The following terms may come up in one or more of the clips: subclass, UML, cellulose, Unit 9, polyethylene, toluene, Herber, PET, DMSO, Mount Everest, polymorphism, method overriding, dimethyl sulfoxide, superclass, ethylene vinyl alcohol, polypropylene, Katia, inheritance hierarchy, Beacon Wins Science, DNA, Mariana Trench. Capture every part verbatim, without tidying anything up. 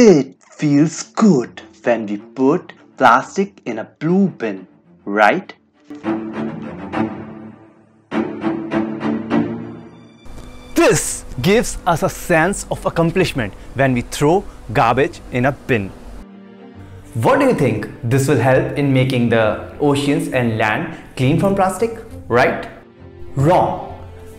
It feels good when we put plastic in a blue bin, right? This gives us a sense of accomplishment when we throw garbage in a bin. What do you think? This will help in making the oceans and land clean from plastic, right? Wrong.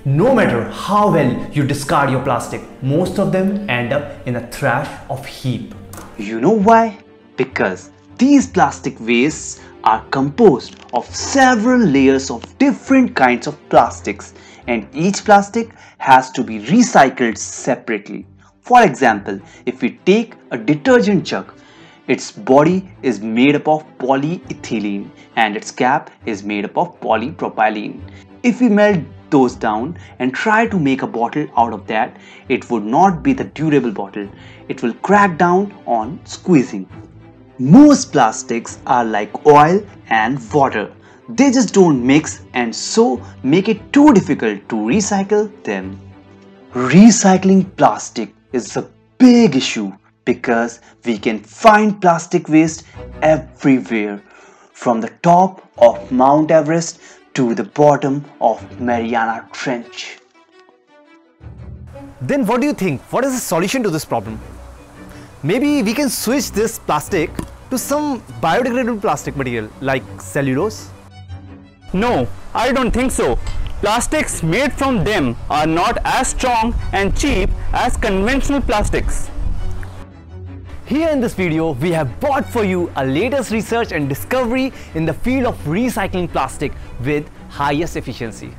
No matter how well you discard your plastic, most of them end up in a trash of heap. You know why? Because these plastic wastes are composed of several layers of different kinds of plastics, and each plastic has to be recycled separately. For example, if we take a detergent jug, its body is made up of polyethylene and its cap is made up of polypropylene. If we melt those down and try to make a bottle out of that, it would not be the durable bottle. It will crack down on squeezing. Most plastics are like oil and water. They just don't mix and so make it too difficult to recycle them. Recycling plastic is a big issue because we can find plastic waste everywhere, from the top of Mount Everest to the bottom of Mariana Trench. Then what do you think? What is the solution to this problem? Maybe we can switch this plastic to some biodegradable plastic material like cellulose? No, I don't think so. Plastics made from them are not as strong and cheap as conventional plastics. Here in this video, we have brought for you our latest research and discovery in the field of recycling plastic with highest efficiency.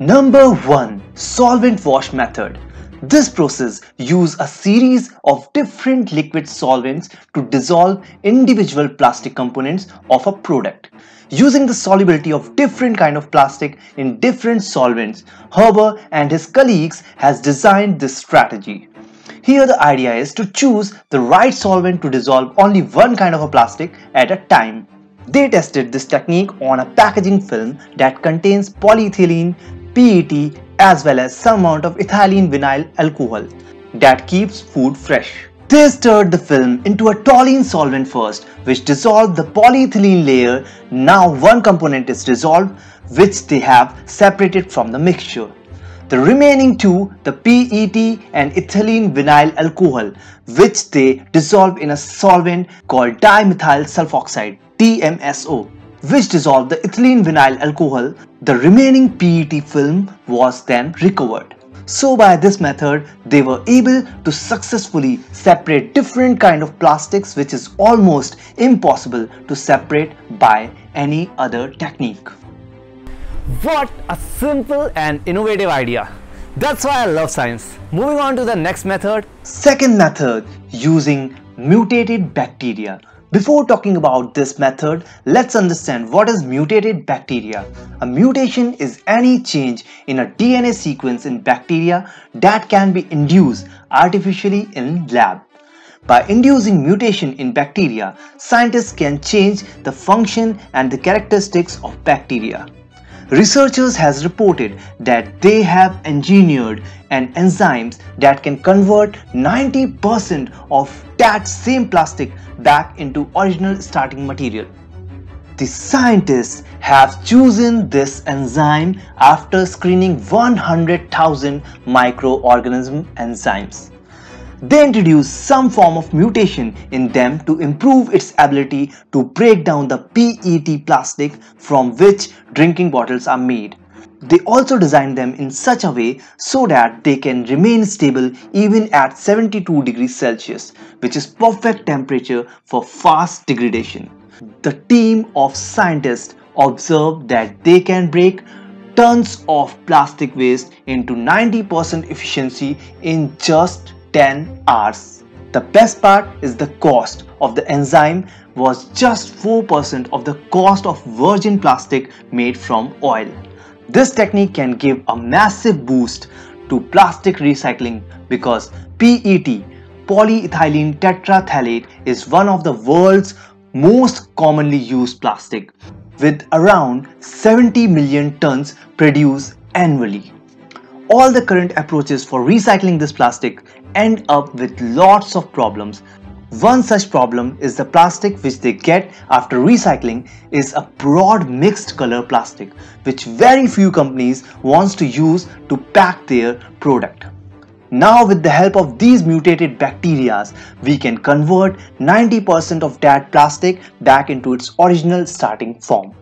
Number one. Solvent wash method. This process uses a series of different liquid solvents to dissolve individual plastic components of a product. Using the solubility of different kind of plastic in different solvents, Herber and his colleagues has designed this strategy. Here the idea is to choose the right solvent to dissolve only one kind of a plastic at a time. They tested this technique on a packaging film that contains polyethylene, P E T as well as some amount of ethylene vinyl alcohol that keeps food fresh. They stirred the film into a toluene solvent first, which dissolved the polyethylene layer. Now one component is dissolved, which they have separated from the mixture. The remaining two, the P E T and ethylene vinyl alcohol, which they dissolve in a solvent called dimethyl sulfoxide, D M S O, which dissolved the ethylene vinyl alcohol. The remaining P E T film was then recovered. So by this method, they were able to successfully separate different kind of plastics, which is almost impossible to separate by any other technique. What a simple and innovative idea. That's why I love science. Moving on to the next method. Second method, using mutated bacteria. Before talking about this method, let's understand what is mutated bacteria. A mutation is any change in a D N A sequence in bacteria that can be induced artificially in lab. By inducing mutation in bacteria, scientists can change the function and the characteristics of bacteria. Researchers has reported that they have engineered an enzymes that can convert ninety percent of that same plastic back into original starting material. The scientists have chosen this enzyme after screening one hundred thousand microorganism enzymes. They introduce some form of mutation in them to improve its ability to break down the P E T plastic from which drinking bottles are made. They also design them in such a way so that they can remain stable even at seventy-two degrees Celsius, which is perfect temperature for fast degradation. The team of scientists observed that they can break tons of plastic waste into ninety percent efficiency in just ten hours. The best part is the cost of the enzyme was just four percent of the cost of virgin plastic made from oil. This technique can give a massive boost to plastic recycling because P E T, polyethylene tetraphthaleate, is one of the world's most commonly used plastic, with around seventy million tons produced annually. all the current approaches for recycling this plastic end up with lots of problems. One such problem is the plastic which they get after recycling is a broad mixed color plastic which very few companies wants to use to pack their product. Now with the help of these mutated bacteria, we can convert ninety percent of that plastic back into its original starting form.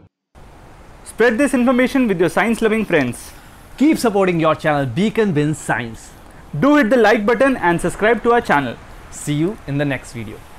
Spread this information with your science-loving friends. Keep supporting your channel Beacon Wins Science. Do hit the like button and subscribe to our channel. See you in the next video.